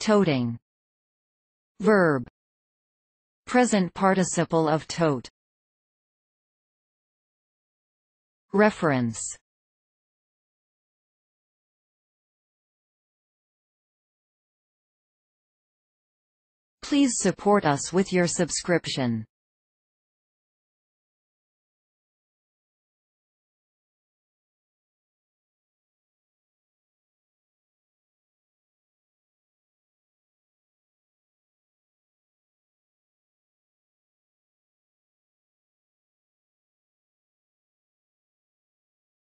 Toting. Verb. Present participle of tote. Reference. Please support us with your subscription.